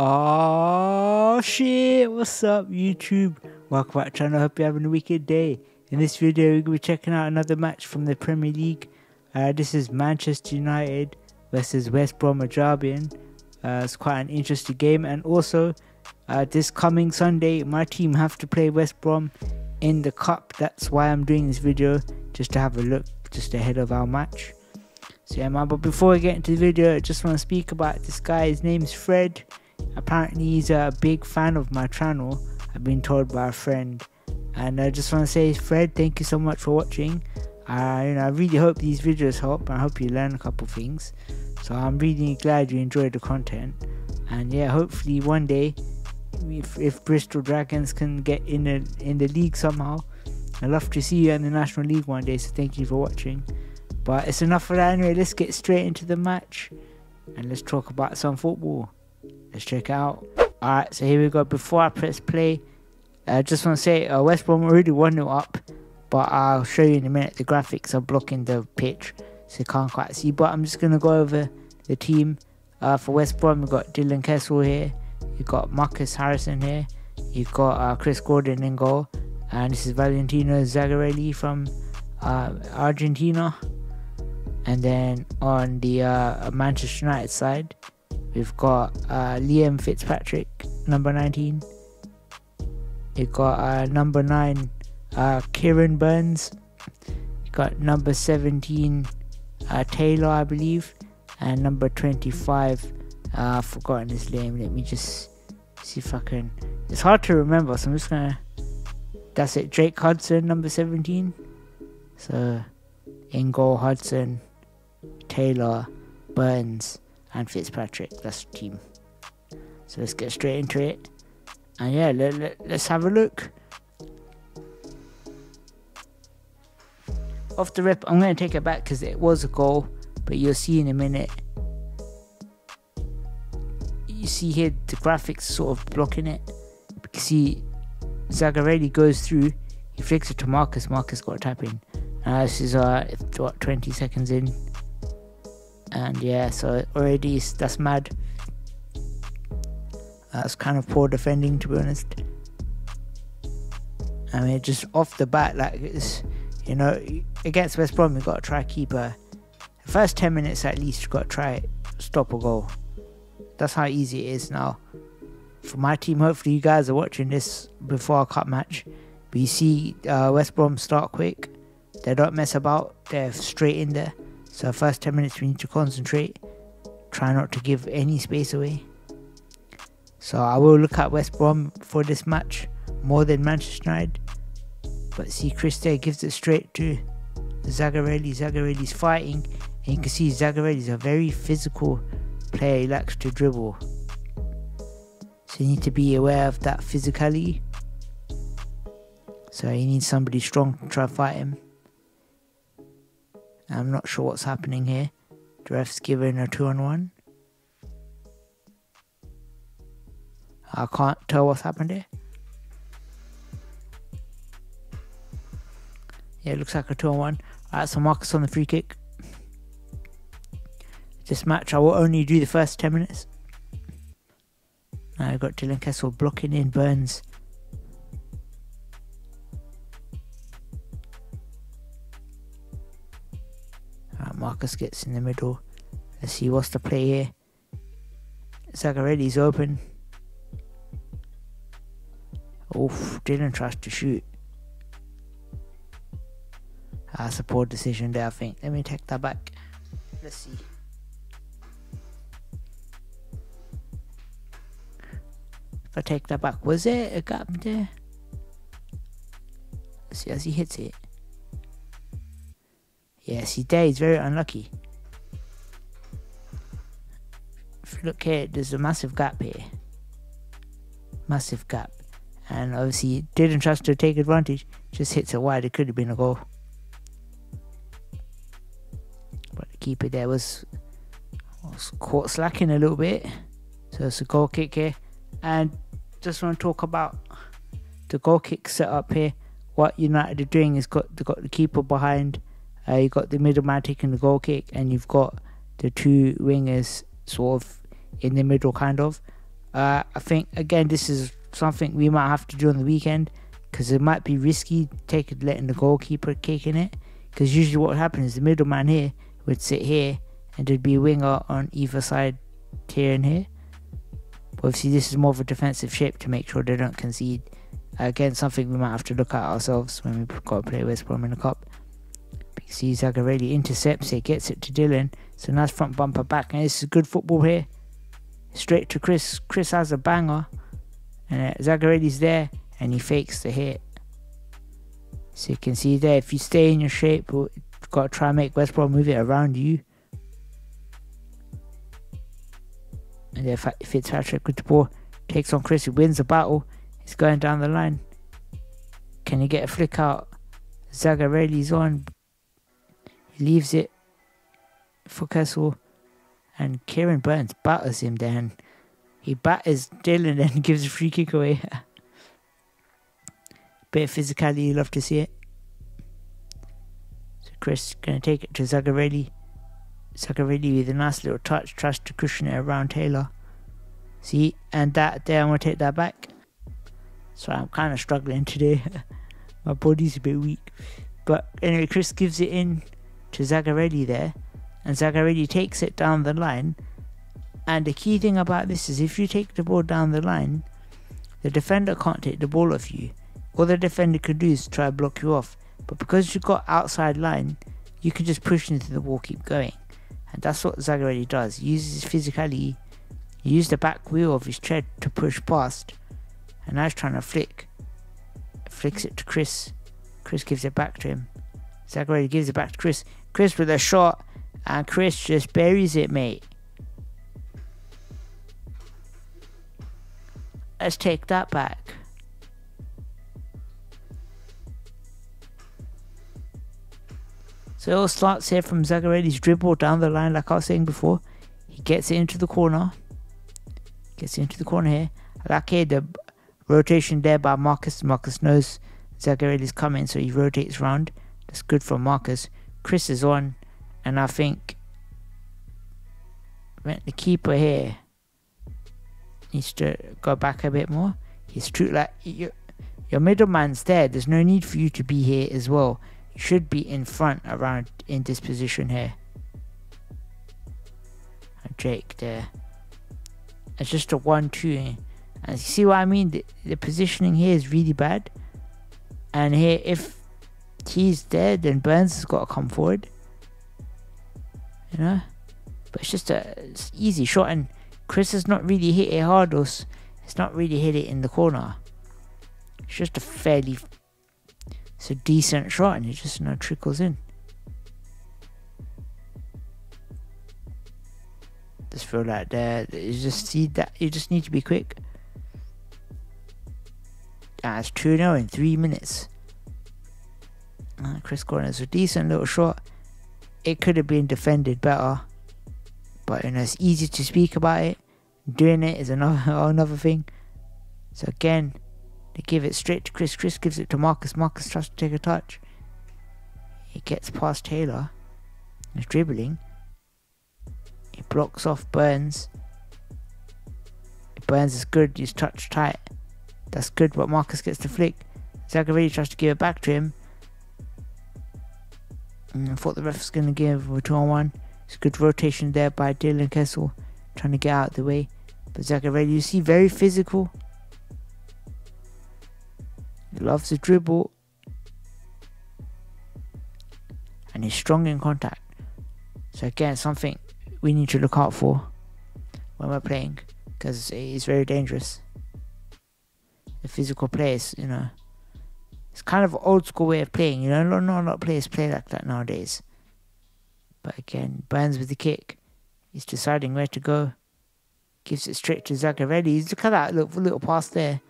Oh shit, what's up YouTube? Welcome back to channel, hope you're having a wicked day. In this video we're going to be checking out another match from the Premier League. This is Manchester United versus West Bromwich Albion. It's quite an interesting game, and also this coming Sunday my team have to play West Brom in the cup. That's why I'm doing this video, just to have a look just ahead of our match. So yeah man, but before I get into the video I just want to speak about this guy. His name's Fred. Apparently he's a big fan of my channel, I've been told by a friend, and I just want to say, Fred, thank you so much for watching. I really hope these videos help, and I hope you learn a couple things. So I'm really glad you enjoyed the content, and yeah, hopefully one day if Bristol Dragons can get in the league somehow, I'd love to see you in the National League one day. So thank you for watching, but it's enough of that anyway. Let's get straight into the match and let's talk about some football. Let's check it out. Alright, so here we go. Before I press play, I just want to say West Brom already 1-0 up, but I'll show you in a minute. The graphics are blocking the pitch, so you can't quite see, but I'm just going to go over the team. For West Brom, we've got Dylan Kessel here, you've got Marcus Harrison here, you've got Chris Gordon in goal, and this is Valentino Zagarelli from Argentina. And then on the Manchester United side, we've got Liam Fitzpatrick, number 19. You've got number 9, Kieran Burns. You've got number 17, Taylor, I believe. And number 25, I've forgotten his name. Let me just see if I can. It's hard to remember, so I'm just going to. That's it, Drake Hudson, number 17. So, in goal, Hudson, Taylor, Burns, and Fitzpatrick. That's the team. So let's get straight into it, and yeah, let's have a look. Off the rip, I'm going to take it back because it was a goal, but you'll see in a minute. You see here the graphics sort of blocking it. You see Zagarelli goes through, he flicks it to Marcus. Marcus got a tap in. This is what, 20 seconds in. And yeah, so already that's mad. That's kind of poor defending, to be honest. I mean, just off the bat, like, it's, you know, against West Brom, you've got to try keeper. The first 10 minutes at least, you've got to try stop a goal. That's how easy it is now. For my team, hopefully you guys are watching this before our cup match. But you see West Brom start quick. They don't mess about. They're straight in there. So first 10 minutes we need to concentrate, try not to give any space away. So I will look at West Brom for this match more than Manchester United. But see, Chris there gives it straight to Zagarelli. Zagarelli's fighting, and you can see Zagarelli's a very physical player. He likes to dribble, so you need to be aware of that physicality. So you need somebody strong to try to fight him. I'm not sure what's happening here. The ref's given a 2-on-1. I can't tell what's happened here. Yeah, it looks like a 2-on-1. Alright, so Marcus on the free kick. This match I will only do the first 10 minutes. Now I've got Dylan Kessel blocking in Burns. Marcus gets in the middle. Let's see what's the play here. Zagarelli's open. Oof, Dylan tries to shoot. That's a poor decision there, I think. Let me take that back. Let's see. If I take that back, was there a gap there? Let's see as he hits it. Yeah, see there, he's very unlucky. If you look here, there's a massive gap here. Massive gap. And obviously, he didn't trust to take advantage. Just hits it wide. It could have been a goal. But the keeper there was caught slacking a little bit. So it's a goal kick here. And just want to talk about the goal kick setup here. What United are doing is they've got the keeper behind. You've got the middleman taking the goal kick, and you've got the two wingers sort of in the middle, kind of. I think, again, this is something we might have to do on the weekend, because it might be risky letting the goalkeeper kick in it, because usually what would happen is the middleman here would sit here and there'd be a winger on either side here and here. Obviously this is more of a defensive shape to make sure they don't concede. Again, something we might have to look at ourselves when we've got to play West Brom in the cup. You see Zagarelli intercepts it, gets it to Dylan. It's a nice front bumper back, and this is good football here. Straight to Chris. Chris has a banger, and Zagarelli's there, and he fakes the hit. So you can see there, if you stay in your shape, you've got to try and make West Brom move it around you. And there, Fitzpatrick with the ball, takes on Chris, he wins the battle. He's going down the line. Can he get a flick out? Zagarelli's on. He leaves it for Kessel, and Kieran Burns batters him then. He batters Dylan and gives a free kick away. Bit of physicality, you love to see it. So Chris going to take it to Zagarelli. Zagarelli with a nice little touch, tries to cushion it around Taylor. See, and that there, I'm going to take that back. So I'm kind of struggling today. My body's a bit weak. But anyway, Chris gives it in to Zagarelli there, and Zagarelli takes it down the line. And the key thing about this is, if you take the ball down the line, the defender can't take the ball off you. All the defender could do is try to block you off, but because you've got outside line, you can just push into the ball, keep going. And that's what Zagarelli does. He uses his physicality, he uses the back wheel of his tread to push past. And now he's trying to flick. Flicks it to Chris. Chris gives it back to him. Zagarelli gives it back to Chris. Chris with a shot. And Chris just buries it, mate. Let's take that back. So it all starts here from Zagarelli's dribble down the line, like I was saying before. He gets it into the corner. Gets it into the corner here. I like here the rotation there by Marcus. Marcus knows Zagarelli's coming, so he rotates round. That's good for Marcus. Chris is on, and I think the keeper here needs to go back a bit more. It's true, like your middleman's there. There's no need for you to be here as well. You should be in front, around in this position here. And Drake there. It's just a 1-2. And you see what I mean? The positioning here is really bad. And here, if he's there, then Burns has got to come forward. You know? But it's just an easy shot, and Chris has not really hit it hard, or it's not really hit it in the corner. It's just a fairly... it's a decent shot, and it just, you know, trickles in. Just feel like there, you just see that, you just need to be quick. That's 2-0 in 3 minutes. Chris Gordon is a decent little shot. It could have been defended better, but you know, it's easy to speak about it. Doing it is another thing. So again, they give it straight to Chris. Chris gives it to Marcus. Marcus tries to take a touch. He gets past Taylor. He's dribbling. He blocks off Burns. Burns is good. He's touched tight. That's good, but Marcus gets the flick. Zagarelli tries to give it back to him. And I thought the ref was going to give a 2-on-1. It's a good rotation there by Dylan Kessel, trying to get out of the way. But Zagarelli, you see, very physical. He loves the dribble. And he's strong in contact. So again, something we need to look out for when we're playing, because it's very dangerous. The physical players, you know, it's kind of an old school way of playing, you know, not a lot of players play like that nowadays. But again, Burns with the kick, he's deciding where to go, gives it straight to Zagarelli. Look at that little pass there.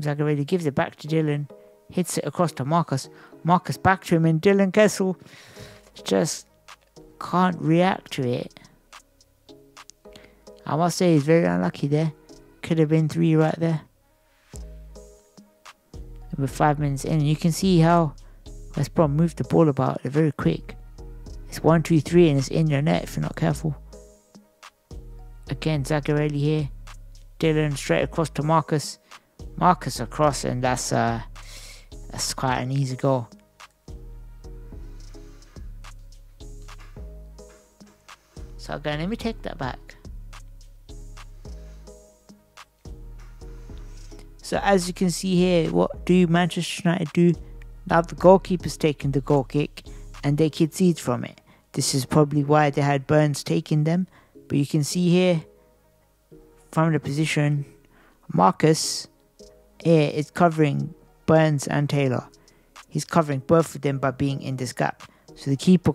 Zagarelli gives it back to Dylan, hits it across to Marcus. Marcus back to him, and Dylan Kessel just can't react to it. I must say, he's very unlucky there. Could have been 3 right there. With 5 minutes in, and you can see how West Brom moved the ball about. They're very quick. It's 1-2-3, and it's in your net if you're not careful. Again, Zagarelli here Dylan straight across to Marcus. Marcus across, and that's quite an easy goal. So again, let me take that back. So as you can see here, what do Manchester United do? Now the goalkeeper's taking the goal kick and they concede from it. This is probably why they had Burns taking them. But you can see here, from the position, Marcus here is covering Burns and Taylor. He's covering both of them by being in this gap. So the keeper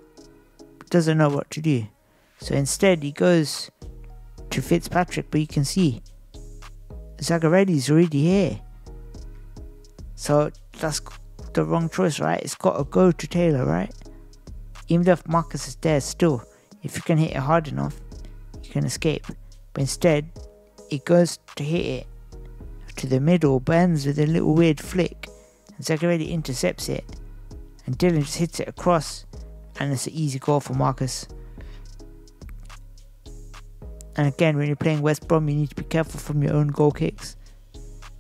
doesn't know what to do. So instead he goes to Fitzpatrick, but you can see Zagarelli's already here. So that's the wrong choice, right? It's got to go to Taylor, right? Even if Marcus is there still, if you can hit it hard enough, you can escape. But instead, it goes to hit it to the middle, but ends with a little weird flick. And Zagarelli intercepts it. And Dylan just hits it across. And it's an easy goal for Marcus. And again, when you're playing West Brom, you need to be careful from your own goal kicks,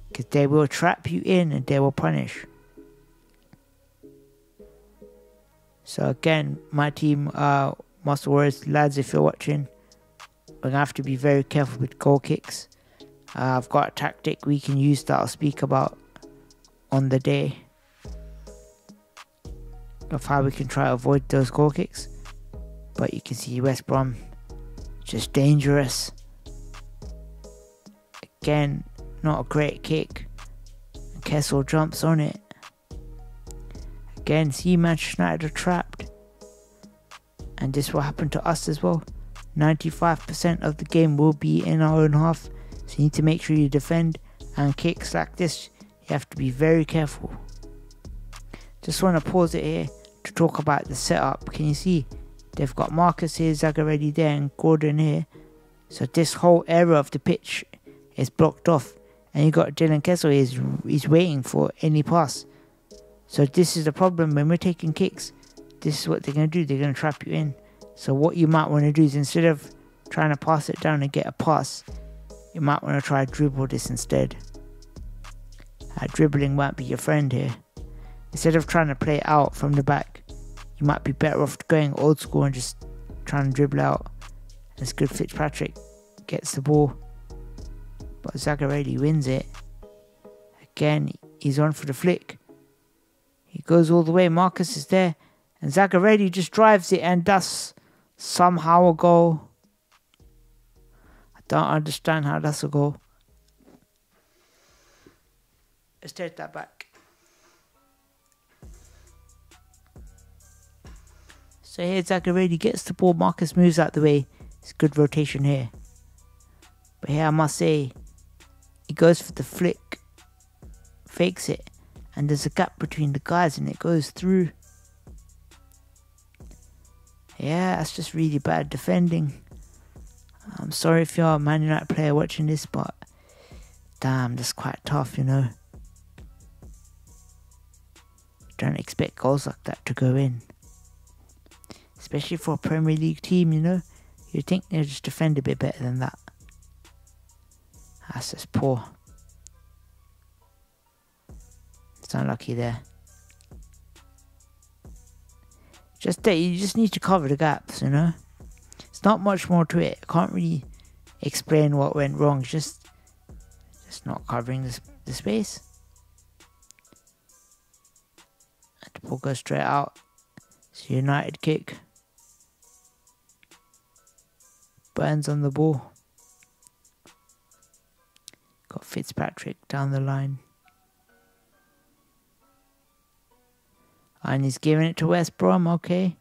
because they will trap you in and they will punish. So again, my team, Muscle Warriors, lads, if you're watching, we're going to have to be very careful with goal kicks. I've got a tactic we can use that I'll speak about on the day, of how we can try to avoid those goal kicks. But you can see West Brom, just dangerous. Again, not a great kick. Kessel jumps on it. Again, see, Manchester United are trapped. And this will happen to us as well. 95% of the game will be in our own half. So you need to make sure you defend, and kicks like this, you have to be very careful. Just want to pause it here to talk about the setup. Can you see? They've got Marcus here, Zagarelli there, and Gordon here. So this whole area of the pitch is blocked off. And you've got Dylan Kessel, he's waiting for any pass. So this is the problem when we're taking kicks. This is what they're going to do, they're going to trap you in. So what you might want to do is, instead of trying to pass it down and get a pass, you might want to try dribble this instead. Dribbling might be your friend here. Instead of trying to play it out from the back, you might be better off going old school and just trying to dribble out. It's good. Fitzpatrick gets the ball, but Zagarelli wins it. Again, he's on for the flick. He goes all the way. Marcus is there, and Zagarelli just drives it, and that's somehow a goal. I don't understand how that's a goal. Let's take that back. So here Zagarelli gets the ball, Marcus moves out the way. It's good rotation here. But here I must say, he goes for the flick, fakes it, and there's a gap between the guys and it goes through. Yeah, that's just really bad defending. I'm sorry if you're a Man United player watching this, but damn, that's quite tough, you know. Don't expect goals like that to go in. Especially for a Premier League team, you know. You'd think they'd just defend a bit better than that. That's just poor. It's unlucky there. Just that you just need to cover the gaps, you know. It's not much more to it. I can't really explain what went wrong. It's just not covering the space. And the ball goes straight out. It's a United kick. Burns on the ball. Got Fitzpatrick down the line. And he's giving it to West Brom, okay.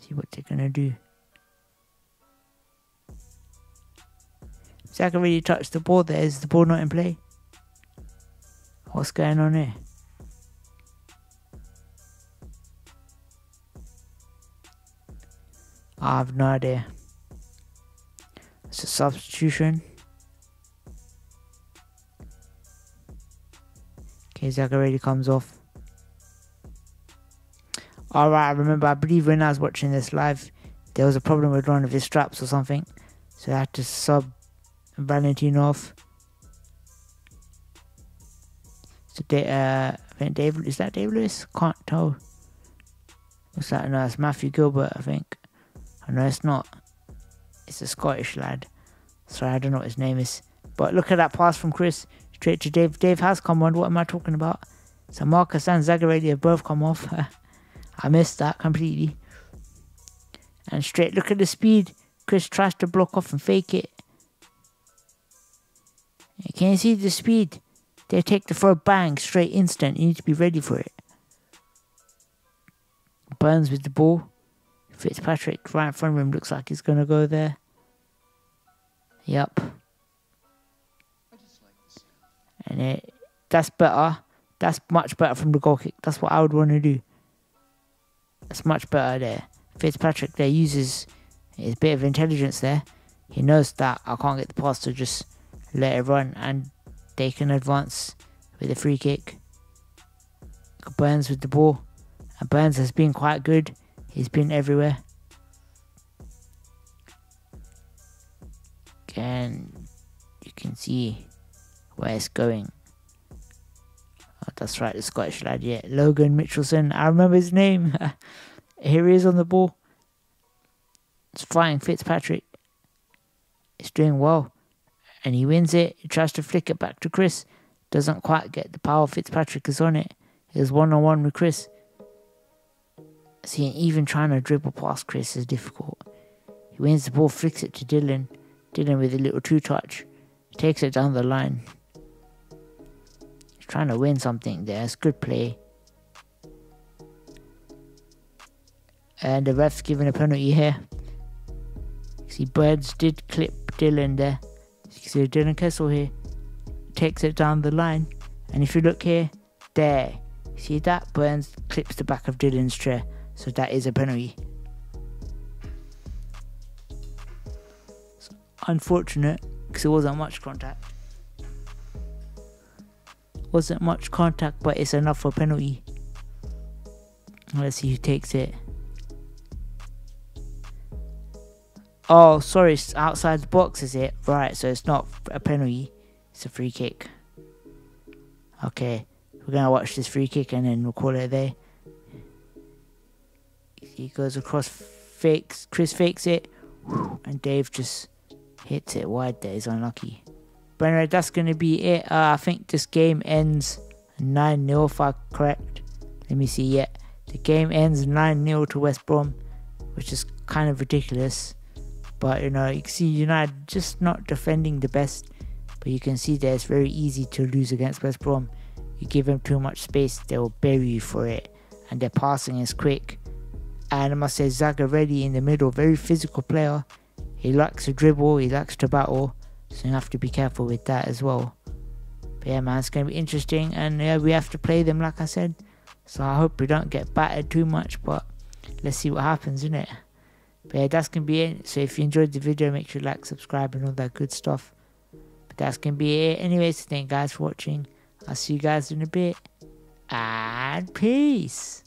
See what they're gonna do. Zagarelli touched the ball there. Is the ball not in play? What's going on here? I have no idea. It's a substitution. Okay, Zagarelli comes off. Alright, I remember, I believe when I was watching this live, there was a problem with one of his straps or something, so I had to sub Valentino off. So Dave, is that Dave Lewis? Can't tell. What's that? No, it's Matthew Gilbert, I think. Oh, no, it's not. It's a Scottish lad. Sorry, I don't know what his name is. But look at that pass from Chris straight to Dave. Dave has come on. What am I talking about? So Marcus and Zagarelli have both come off. I missed that completely. And straight, look at the speed. Chris tries to block off and fake it. Can you see the speed? They take the throw, bang, straight, instant. You need to be ready for it. Burns with the ball. Fitzpatrick right in front of him, looks like he's going to go there. Yep. And that's better. That's much better from the goal kick. That's what I would want to do. That's much better there. Fitzpatrick there uses his bit of intelligence there. He knows that I can't get the pass, to just let it run. And they can advance with a free kick. Burns with the ball. And Burns has been quite good. He's been everywhere. And you can see where it's going. Oh, that's right, the Scottish lad, yeah. Logan Mitchelson. I remember his name. Here he is on the ball. It's flying Fitzpatrick. It's doing well. And he wins it. He tries to flick it back to Chris. Doesn't quite get the power. Fitzpatrick is on it. He's one-on-one with Chris. See, even trying to dribble past Chris is difficult. He wins the ball, flicks it to Dylan. Dylan with a little two-touch. Takes it down the line. He's trying to win something there. It's good play. And the ref's giving a penalty here. See, Birds did clip Dylan there. You can see Dylan Kessel here. Takes it down the line. And if you look here, there. See that? Burns clips the back of Dylan's chair. So that is a penalty. It's unfortunate because it wasn't much contact. Wasn't much contact, but it's enough for a penalty. Let's see who takes it. Oh, sorry, it's outside the box, is it? Right, so it's not a penalty. It's a free kick. Okay, we're going to watch this free kick and then we'll call it a day. He goes across, fakes, Chris fakes it, and Dave just hits it wide there. He's unlucky. But anyway, that's going to be it. I think this game ends 9-0 if I'm correct. Let me see, yeah. The game ends 9-0 to West Brom, which is kind of ridiculous. But, you know, you can see United just not defending the best. But you can see that it's very easy to lose against West Brom. You give them too much space, they will bury you for it. And their passing is quick. And I must say, Zagarelli in the middle, very physical player. He likes to dribble, he likes to battle. So you have to be careful with that as well. But yeah, man, it's going to be interesting. And yeah, we have to play them, like I said. So I hope we don't get battered too much. But let's see what happens, innit? But yeah, that's going to be it. So if you enjoyed the video, make sure you like, subscribe and all that good stuff. But that's going to be it. Anyways, thank you guys for watching. I'll see you guys in a bit. And peace.